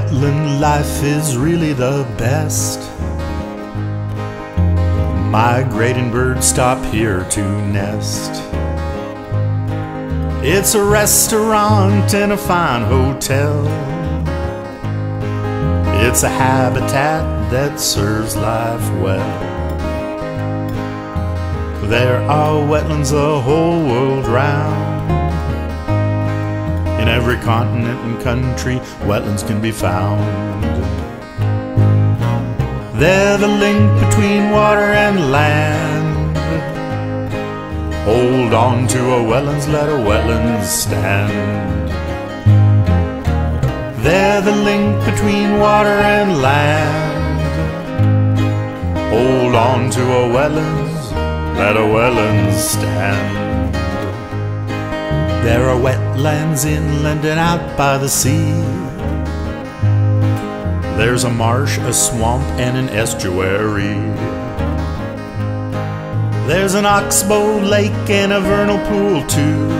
wetland life is really the best. Migrating birds stop here to nest. It's a restaurant and a fine hotel. It's a habitat that serves life well. There are wetlands the whole world round. In every continent and country, wetlands can be found. They're the link between water and land. Hold on to a wetlands, let a wetlands stand. They're the link between water and land. Hold on to a wetlands, let a wetlands stand. There are wetlands inland and out by the sea. There's a marsh, a swamp, and an estuary. There's an oxbow lake and a vernal pool too.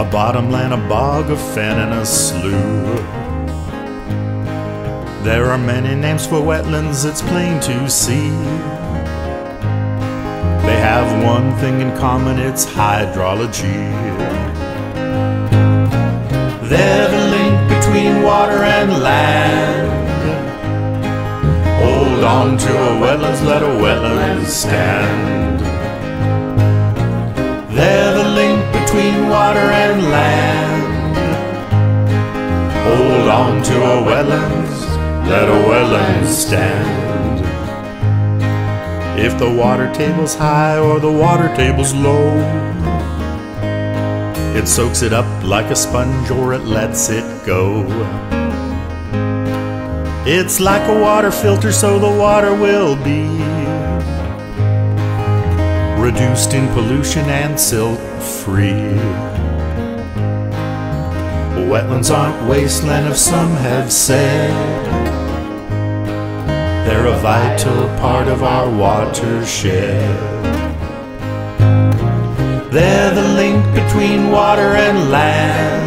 A bottomland, a bog, a fen, and a slough. There are many names for wetlands, it's plain to see. They have one thing in common, it's hydrology. They're the link between water and land. Hold on to a wetlands, let a wetlands stand. They're the link between water and land. Hold on to a wetlands, let a wetlands stand. If the water table's high or the water table's low, it soaks it up like a sponge or it lets it go. It's like a water filter, so the water will be reduced in pollution and silt-free. Wetlands aren't wasteland, as some have said. They're a vital part of our watershed. They're the link between water and land.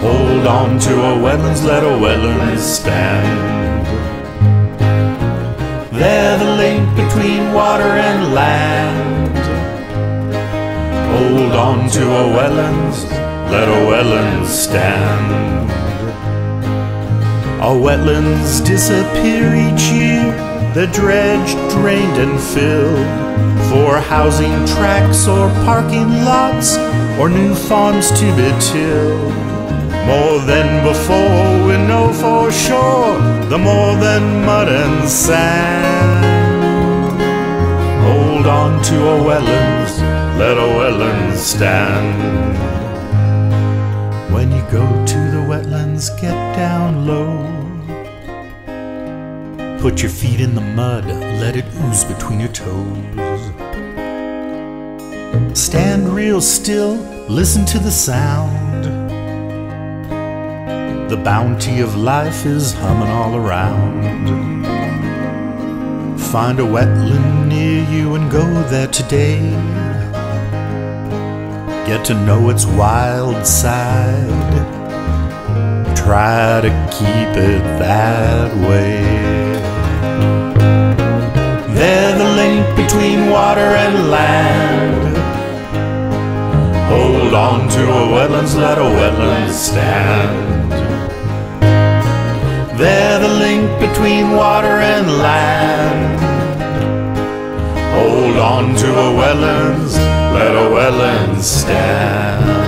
Hold on to a wetlands, let a wetlands stand. They're the link between water and land. Hold on to a wetlands, let a wetlands stand. Our wetlands disappear each year. They're dredged, drained, and filled for housing tracts or parking lots or new farms to be tilled. More than before, we know for sure they're more than mud and sand. Hold on to our wetlands, let our wetlands stand. When you go to the wetlands, get down low. Put your feet in the mud, let it ooze between your toes. Stand real still, listen to the sound. The bounty of life is humming all around. Find a wetland near you and go there today. Get to know its wild side. Try to keep it that way. They're the link between water and land. Hold on to a wetlands, let a wetlands stand. They're the link between water and land. Hold on to a wetlands, let a wetlands stand.